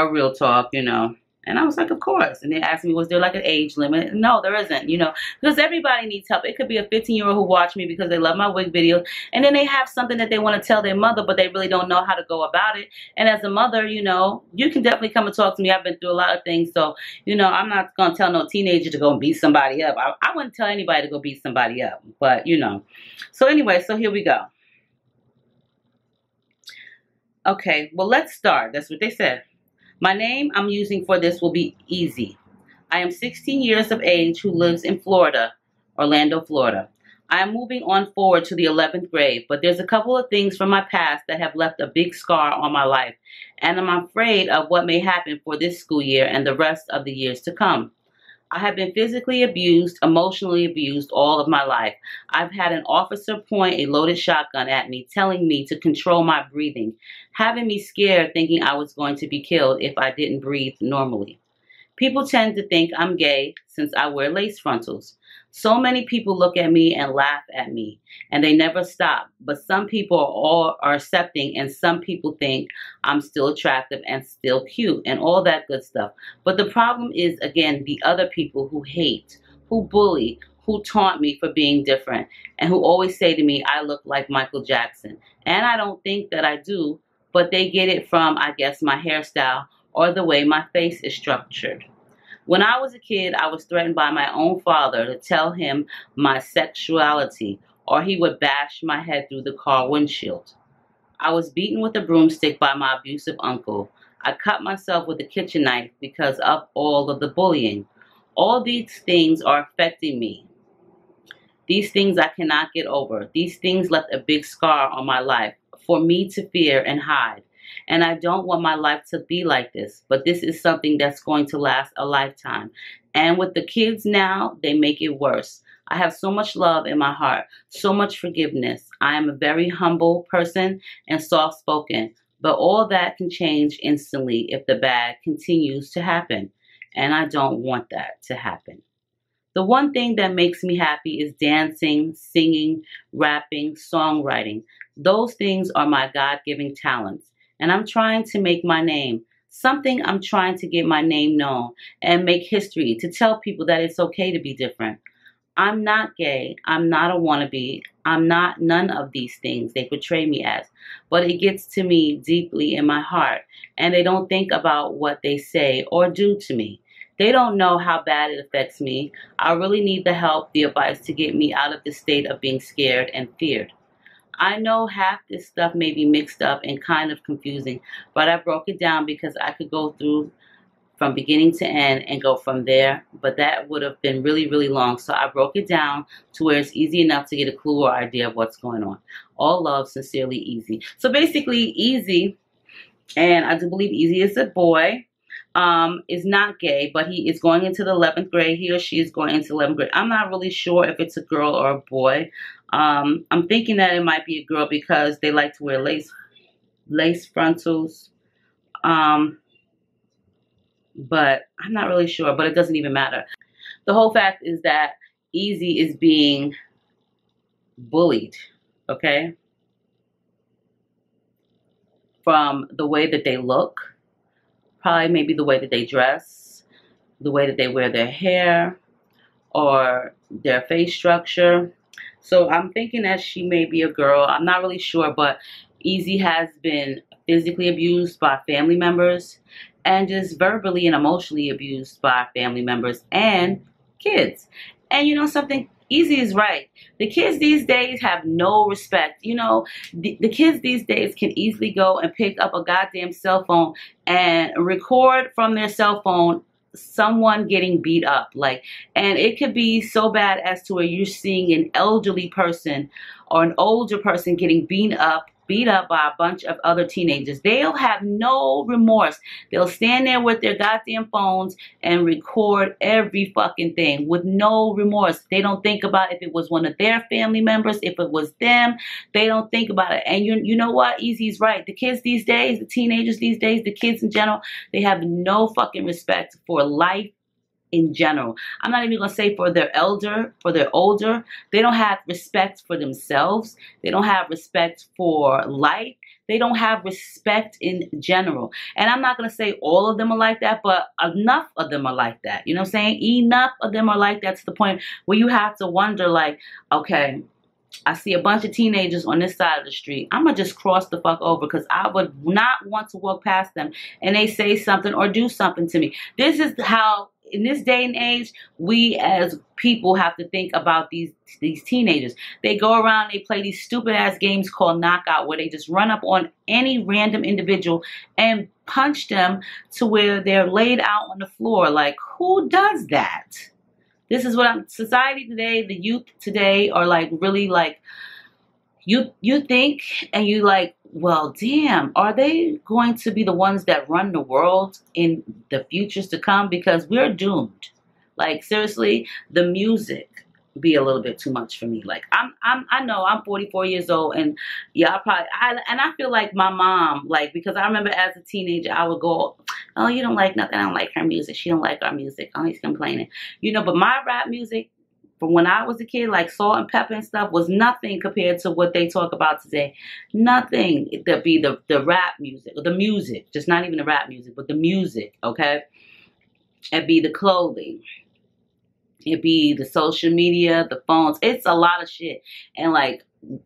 a real talk, you know? And I was like, of course. And they asked me, was there like an age limit? No, there isn't, you know, because everybody needs help. It could be a 15-year-old who watched me because they love my wig videos. And then they have something that they want to tell their mother, but they really don't know how to go about it. And as a mother, you know, you can definitely come and talk to me. I've been through a lot of things. So, you know, I'm not going to tell no teenager to go and beat somebody up. I wouldn't tell anybody to go beat somebody up. But, you know, so anyway, so here we go. Okay, well, let's start. That's what they said. My name I'm using for this will be Easy. I am 16 years of age who lives in Florida. Orlando, Florida. I am moving on forward to the 11th grade, but there's a couple of things from my past that have left a big scar on my life, and I'm afraid of what may happen for this school year and the rest of the years to come. I have been physically abused, emotionally abused all of my life. I've had an officer point a loaded shotgun at me, telling me to control my breathing, having me scared, thinking I was going to be killed if I didn't breathe normally. People tend to think I'm gay since I wear lace frontals. So many people look at me and laugh at me, and they never stop. But some people are accepting, and some people think I'm still attractive and still cute and all that good stuff. But the problem is, again, the other people who hate, who bully, who taunt me for being different, and who always say to me, I look like Michael Jackson. And I don't think that I do, but they get it from, I guess, my hairstyle or the way my face is structured. When I was a kid, I was threatened by my own father to tell him my sexuality, or he would bash my head through the car windshield. I was beaten with a broomstick by my abusive uncle. I cut myself with a kitchen knife because of all of the bullying. All these things are affecting me. These things I cannot get over. These things left a big scar on my life for me to fear and hide. And I don't want my life to be like this, but this is something that's going to last a lifetime. And with the kids now, they make it worse. I have so much love in my heart, so much forgiveness. I am a very humble person and soft-spoken, but all that can change instantly if the bad continues to happen. And I don't want that to happen. The one thing that makes me happy is dancing, singing, rapping, songwriting. Those things are my God-given talents. And I'm trying to make my name, something I'm trying to get my name known and make history to tell people that it's okay to be different. I'm not gay. I'm not a wannabe. I'm not none of these things they portray me as. But it gets to me deeply in my heart, and they don't think about what they say or do to me. They don't know how bad it affects me. I really need the help, the advice to get me out of the state of being scared and feared. I know half this stuff may be mixed up and kind of confusing, but I broke it down because I could go through from beginning to end and go from there, but that would have been really, really long. So I broke it down to where it's easy enough to get a clue or idea of what's going on. All love, sincerely, Easy. So basically, Easy, and I do believe Easy is a boy, is not gay, but he is going into the 11th grade. He or she is going into 11th grade. I'm not really sure if it's a girl or a boy. I'm thinking that it might be a girl because they like to wear lace frontals. But I'm not really sure, but it doesn't even matter. The whole fact is that Easy is being bullied, okay? From the way that they look, probably maybe the way that they dress, the way that they wear their hair, or their face structure. So I'm thinking that she may be a girl. I'm not really sure, but Easy has been physically abused by family members and just verbally and emotionally abused by family members and kids. And you know something? Easy is right. The kids these days have no respect. You know, the kids these days can easily go and pick up a goddamn cell phone and record from their cell phone someone getting beat up, like, and it could be so bad as to where you're seeing an elderly person or an older person getting beat up by a bunch of other teenagers. They'll have no remorse. They'll stand there with their goddamn phones and record every fucking thing with no remorse. They don't think about if it was one of their family members, if it was them. They don't think about it. And you know what? Easy's right. The kids these days, the teenagers these days, the kids in general, they have no fucking respect for life in general. I'm not even going to say for their elder, for their older. They don't have respect for themselves. They don't have respect for life. They don't have respect in general. And I'm not going to say all of them are like that, but enough of them are like that. You know what I'm saying? Enough of them are like that to the point where you have to wonder, like, okay, I see a bunch of teenagers on this side of the street. I'm going to just cross the fuck over because I would not want to walk past them and they say something or do something to me. This is how, in this day and age, we as people have to think about these teenagers. They go around, they play these stupid ass games called knockout where they just run up on any random individual and punch them to where they're laid out on the floor. Like, who does that? This is what I'm, society today, the youth today are like really like, you think and you like, well, damn, are they going to be the ones that run the world in the futures to come? Because we're doomed. Like, seriously, the music be a little bit too much for me. Like, I know I'm 44 years old, and yeah, I feel like my mom, like, because I remember as a teenager, I would go, oh, you don't like nothing. I don't like her music. She don't like our music. Oh, he's complaining. You know, but my rap music, from when I was a kid, like Salt and Pepper and stuff, was nothing compared to what they talk about today. Nothing. That'd be the rap music, or the music, just not even the rap music, but the music, okay? It'd be the clothing. It'd be the social media, the phones. It's a lot of shit. And, like,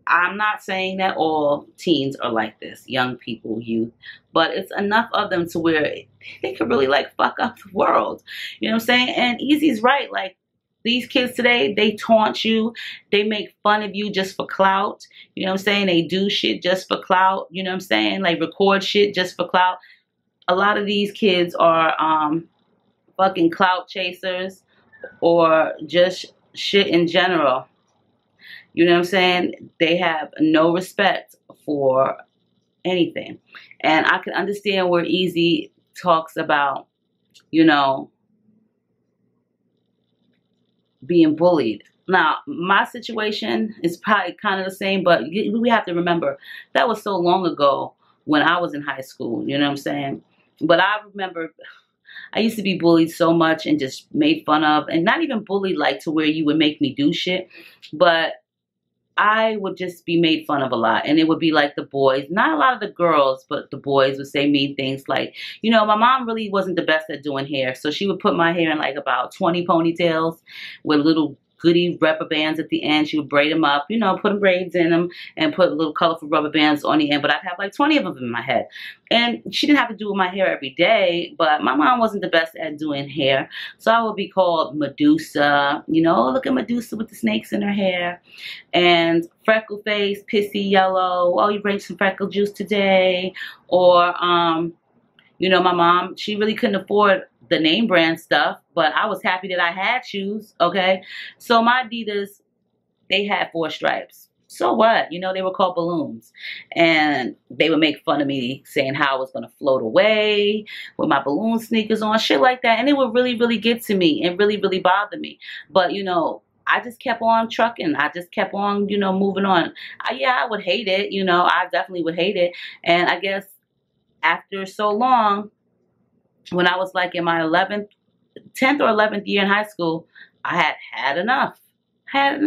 I'm not saying that all teens are like this, young people, youth, but it's enough of them to where they could really, like, fuck up the world. You know what I'm saying? And Easy's right. Like, these kids today, they taunt you. They make fun of you just for clout. You know what I'm saying? They do shit just for clout. You know what I'm saying? Like, record shit just for clout. A lot of these kids are fucking clout chasers, or just shit in general. You know what I'm saying? They have no respect for anything. And I can understand where Easy talks about, you know, being bullied. Now, my situation is probably kind of the same, but we have to remember that was so long ago when I was in high school. You know what I'm saying? But I remember I used to be bullied so much and just made fun of, and not even bullied like to where you would make me do shit, but I would just be made fun of a lot. And it would be like the boys, not a lot of the girls, but the boys would say mean things like, you know, my mom really wasn't the best at doing hair. So she would put my hair in like about 20 ponytails with little goody rubber bands at the end. She would braid them up, you know, put them braids in them and put little colorful rubber bands on the end. But I'd have like 20 of them in my head. And she didn't have to do with my hair every day, but my mom wasn't the best at doing hair. So I would be called Medusa, you know, oh, look at Medusa with the snakes in her hair. And freckle face, pissy yellow, oh, you bring some freckle juice today. Or, you know, my mom, she really couldn't afford the name brand stuff, but I was happy that I had shoes, okay? So my Adidas, they had 4 stripes. So what? You know, they were called balloons. And they would make fun of me saying how I was going to float away with my balloon sneakers on, shit like that. And it would really, really get to me and really, really bother me. But, you know, I just kept on trucking. I just kept on, you know, moving on. Yeah, I would hate it. You know, I definitely would hate it. And I guess after so long, when I was like in my 10th or 11th year in high school, I had enough. I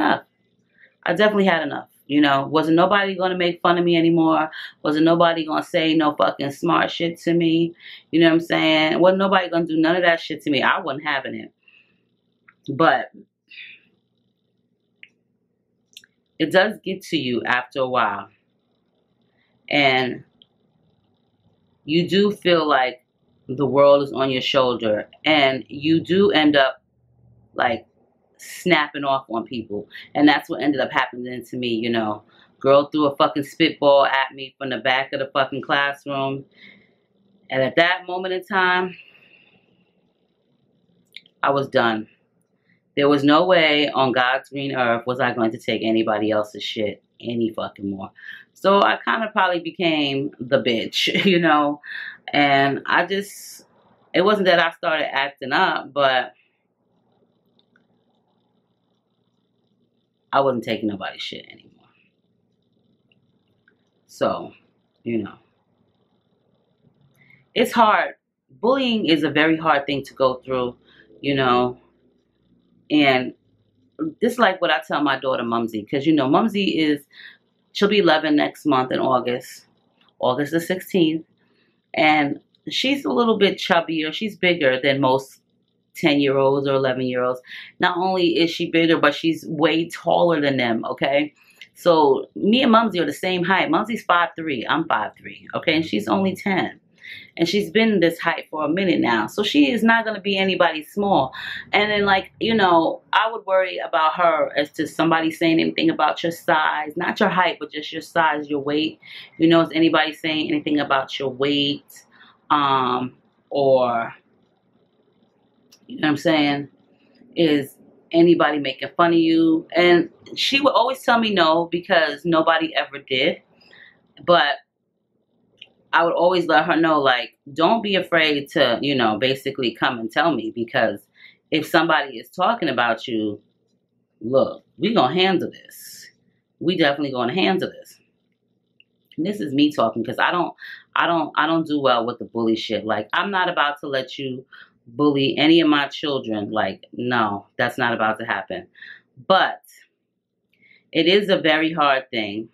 definitely had enough. You know, wasn't nobody going to make fun of me anymore. Wasn't nobody going to say no fucking smart shit to me. You know what I'm saying? Wasn't nobody going to do none of that shit to me. I wasn't having it. But it does get to you after a while. And you do feel like the world is on your shoulder, and you do end up like snapping off on people. And that's what ended up happening to me. You know, girl threw a fucking spitball at me from the back of the fucking classroom. And at that moment in time, I was done. There was no way on God's green earth was I going to take anybody else's shit any fucking more. So I kind of probably became the bitch, you know. And I just, it wasn't that I started acting up, but I wasn't taking nobody's shit anymore. So, you know, it's hard. Bullying is a very hard thing to go through, you know. And this is like what I tell my daughter, Mumsy, because, you know, Mumsy is, she'll be 11 next month in August, August the 16th. And she's a little bit chubbier. She's bigger than most 10-year-olds or 11-year-olds. Not only is she bigger, but she's way taller than them, okay? So me and Mumsy are the same height. Mumsy's 5'3". I'm 5'3", okay? And she's only 10. And she's been this height for a minute now. So she is not going to be anybody small. And then, like, you know, I would worry about her as to somebody saying anything about your size. Not your height, but just your size, your weight. You know, is anybody saying anything about your weight? Or, you know what I'm saying? Is anybody making fun of you. And she would always tell me no, because nobody ever did. But I would always let her know, like, don't be afraid to, you know, basically come and tell me, because if somebody is talking about you, look, we gonna handle this. We definitely gonna handle this. And this is me talking, because I don't do well with the bully shit. Like, I'm not about to let you bully any of my children. Like, no, that's not about to happen. But it is a very hard thing,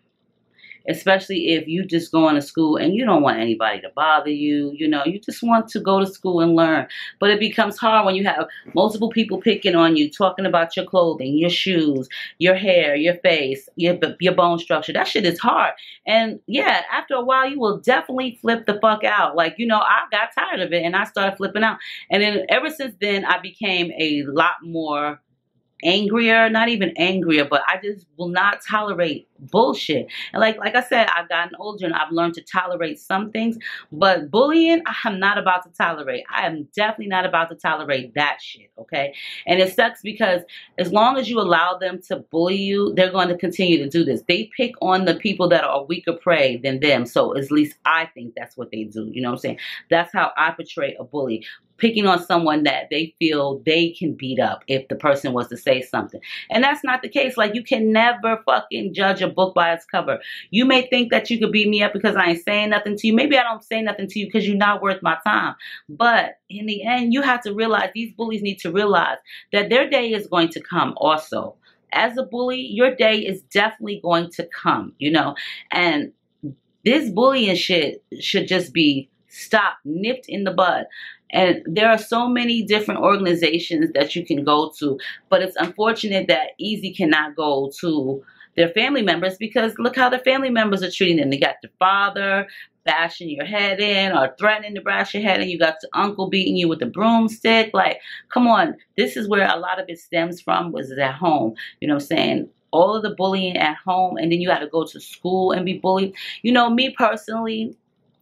especially if you just going to school and you don't want anybody to bother you. You know, you just want to go to school and learn. But it becomes hard when you have multiple people picking on you, talking about your clothing, your shoes, your hair, your face, your bone structure. That shit is hard. And yeah, after a while, you will definitely flip the fuck out. Like, you know, I got tired of it and I started flipping out. And then ever since then, I became a lot more angrier, not even angrier, but I just will not tolerate bullshit. And like I said, I've gotten older and I've learned to tolerate some things, but bullying, I am not about to tolerate. I am definitely not about to tolerate that shit, okay? And it sucks, because as long as you allow them to bully you, they're going to continue to do this. They pick on the people that are weaker prey than them, so at least I think that's what they do, you know what I'm saying? That's how I portray a bully. Picking on someone that they feel they can beat up if the person was to say something. And that's not the case. Like, you can never fucking judge a book by its cover. You may think that you could beat me up because I ain't saying nothing to you. Maybe I don't say nothing to you because you're not worth my time. But in the end, you have to realize, these bullies need to realize that their day is going to come also. As a bully, your day is definitely going to come, you know. And this bullying shit should just be stopped, nipped in the bud. And there are so many different organizations that you can go to, but it's unfortunate that Easy cannot go to their family members, because look how their family members are treating them. They got their father bashing your head in, or threatening to bash your head in. You got the uncle beating you with a broomstick. Like, come on. This is where a lot of it stems from, was at home. You know what I'm saying? All of the bullying at home, and then you got to go to school and be bullied. You know, me personally,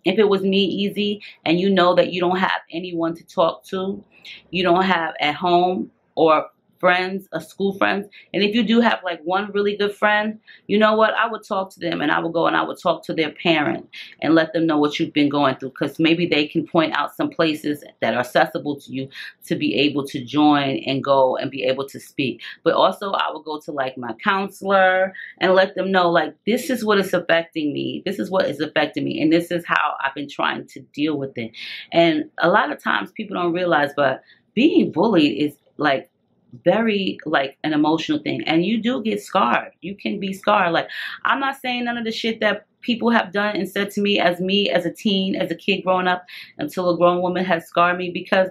if it was me, Easy, and you know that you don't have anyone to talk to, you don't have at home or friends, or school friends, and if you do have like one really good friend, you know what, I would talk to them, and I would go and I would talk to their parent and let them know what you've been going through, because maybe they can point out some places that are accessible to you to be able to join and go and be able to speak. But also I would go to like my counselor and let them know, like, this is what is affecting me, this is what is affecting me, and this is how I've been trying to deal with it. And a lot of times people don't realize, but being bullied is like very like an emotional thing, and you do get scarred. You can be scarred. Like, I'm not saying none of the shit that people have done and said to me, as a teen, as a kid growing up, until a grown woman has scarred me, because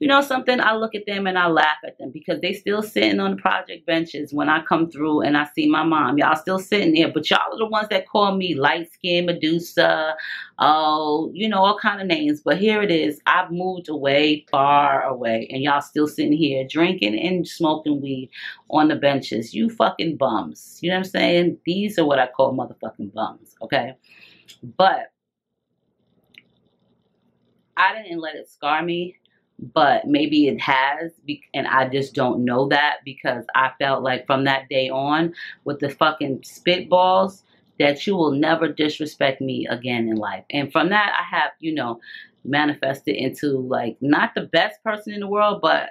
you know something, I look at them and I laugh at them, because they still sitting on the project benches when I come through and I see my mom. Y'all still sitting there, but y'all are the ones that call me light-skinned Medusa, oh, you know, all kind of names. But here it is. I've moved away, far away, and y'all still sitting here drinking and smoking weed on the benches. You fucking bums. You know what I'm saying? These are what I call motherfucking bums, okay? But I didn't let it scar me. But maybe it has, and I just don't know that, because I felt like from that day on, with the fucking spitballs, that you will never disrespect me again in life. And from that, I have, you know, manifested into, like, not the best person in the world, but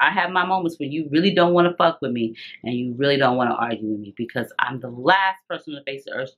I have my moments where you really don't want to fuck with me, and you really don't want to argue with me, because I'm the last person on the face of the earth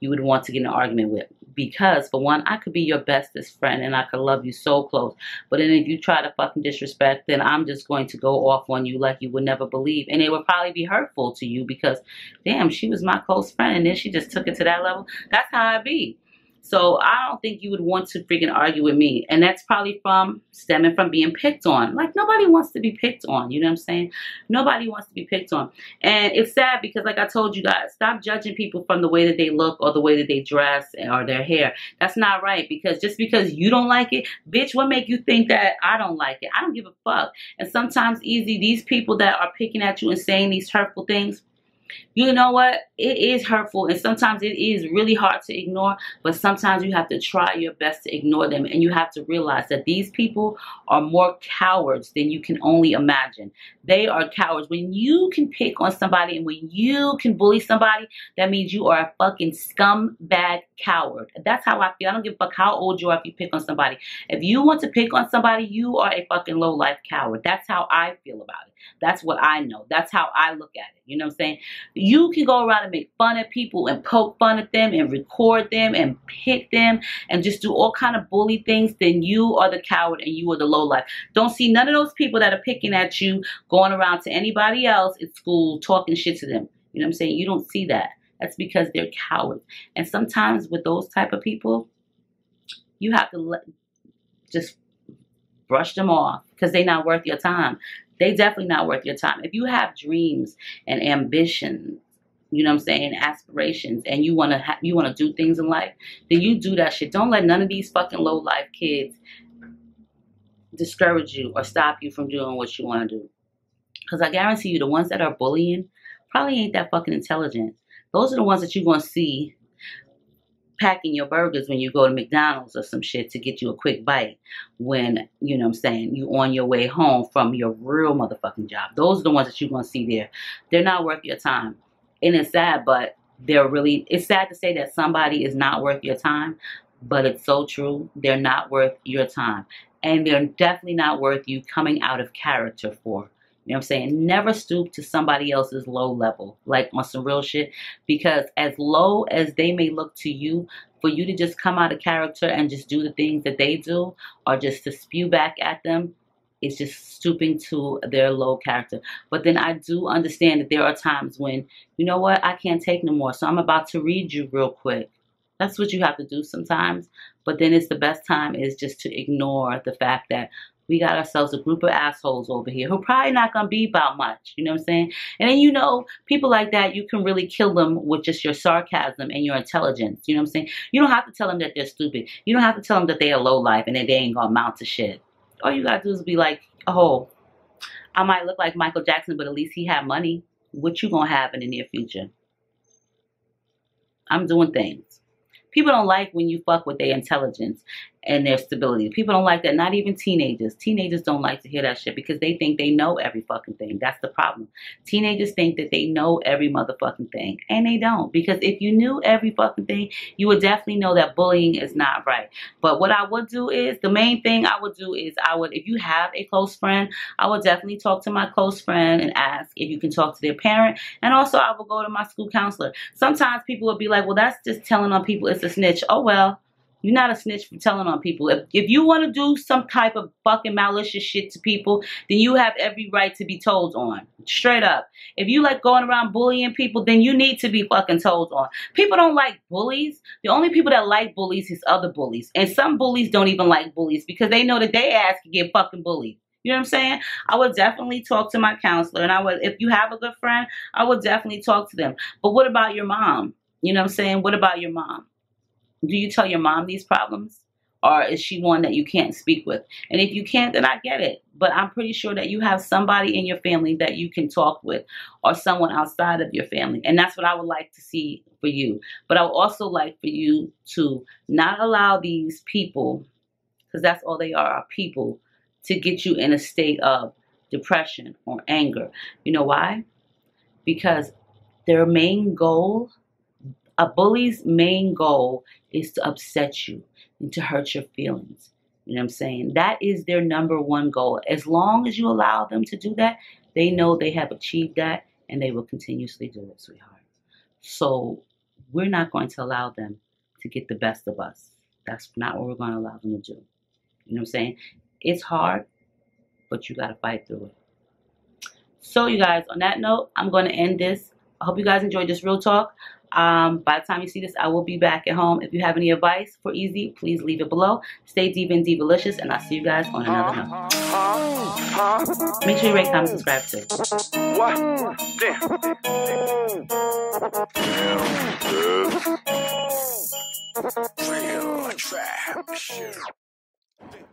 you would want to get in an argument with. Because, for one, I could be your bestest friend, and I could love you so close. But then if you try to fucking disrespect, then I'm just going to go off on you like you would never believe. And it would probably be hurtful to you, because, damn, she was my close friend, and then she just took it to that level. That's how I be. So I don't think you would want to freaking argue with me. And that's probably stemming from being picked on. Like, nobody wants to be picked on. You know what I'm saying? Nobody wants to be picked on. And it's sad, because like I told you guys, stop judging people from the way that they look or the way that they dress or their hair. That's not right, because just because you don't like it, bitch, what make you think that I don't like it? I don't give a fuck. And sometimes, Easy, these people that are picking at you and saying these hurtful things, you know what? It is hurtful, and sometimes it is really hard to ignore, but sometimes you have to try your best to ignore them, and you have to realize that these people are more cowards than you can only imagine. They are cowards. When you can pick on somebody and when you can bully somebody, that means you are a fucking scumbag coward. That's how I feel. I don't give a fuck how old you are if you pick on somebody. If you want to pick on somebody, you are a fucking low-life coward. That's how I feel about it. That's what I know. That's how I look at it. You know what I'm saying? You can go around and make fun of people and poke fun at them and record them and pick them and just do all kind of bully things. Then you are the coward and you are the lowlife. Don't see none of those people that are picking at you going around to anybody else at school talking shit to them. You know what I'm saying? You don't see that. That's because they're cowards. And sometimes with those type of people, you have to just brush them off because they're not worth your time. They definitely not worth your time. If you have dreams and ambitions, you know what I'm saying, aspirations, and you wanna do things in life, then you do that shit. Don't let none of these fucking low life kids discourage you or stop you from doing what you wanna do. Because I guarantee you, the ones that are bullying probably ain't that fucking intelligent. Those are the ones that you're gonna see packing your burgers when you go to McDonald's or some shit to get you a quick bite when, you know what I'm saying, you on your way home from your real motherfucking job. Those are the ones that you're going to see there. They're not worth your time. And it's sad, but they're really, it's sad to say that somebody is not worth your time, but it's so true. They're not worth your time. And they're definitely not worth you coming out of character for. You know what I'm saying? Never stoop to somebody else's low level, like on some real shit, because as low as they may look to you, for you to just come out of character and just do the things that they do or just to spew back at them, it's just stooping to their low character. But then I do understand that there are times when, you know what, I can't take no more, so I'm about to read you real quick. That's what you have to do sometimes. But then it's the best time is just to ignore the fact that we got ourselves a group of assholes over here who probably not going to be about much. You know what I'm saying? And then, you know, people like that, you can really kill them with just your sarcasm and your intelligence. You know what I'm saying? You don't have to tell them that they're stupid. You don't have to tell them that they are low life and that they ain't going to amount to shit. All you got to do is be like, oh, I might look like Michael Jackson, but at least he had money. What you going to have in the near future? I'm doing things. People don't like when you fuck with their intelligence and their stability. People don't like that. Not even teenagers. Teenagers don't like to hear that shit because they think they know every fucking thing. That's the problem. Teenagers think that they know every motherfucking thing. And they don't. Because if you knew every fucking thing, you would definitely know that bullying is not right. But what I would do is, the main thing I would do is, if you have a close friend, I would definitely talk to my close friend and ask if you can talk to their parent. And also I would go to my school counselor. Sometimes people would be like, well, that's just telling on people. It's a snitch. Oh, well, you're not a snitch for telling on people. If you want to do some type of fucking malicious shit to people, then you have every right to be told on. Straight up. If you like going around bullying people, then you need to be fucking told on. People don't like bullies. The only people that like bullies is other bullies. And some bullies don't even like bullies because they know that they ass can get fucking bullied. You know what I'm saying? I would definitely talk to my counselor. And I would, if you have a good friend, I would definitely talk to them. But what about your mom? You know what I'm saying? What about your mom? Do you tell your mom these problems? Or is she one that you can't speak with? And if you can't, then I get it. But I'm pretty sure that you have somebody in your family that you can talk with or someone outside of your family. And that's what I would like to see for you. But I would also like for you to not allow these people, because that's all they are people, to get you in a state of depression or anger. You know why? Because their main goal, a bully's main goal is to upset you and to hurt your feelings. You know what I'm saying? That is their number one goal. As long as you allow them to do that, they know they have achieved that and they will continuously do it, sweetheart. So we're not going to allow them to get the best of us. That's not what we're going to allow them to do. You know what I'm saying? It's hard, but you got to fight through it. So you guys, on that note, I'm going to end this. I hope you guys enjoyed this real talk. By the time you see this, I will be back at home. If you have any advice for Easy, please leave it below. Stay deep and divalicious, and I'll see you guys on another note. Make sure you rate, comment, subscribe too. What? Damn. Real trap shit.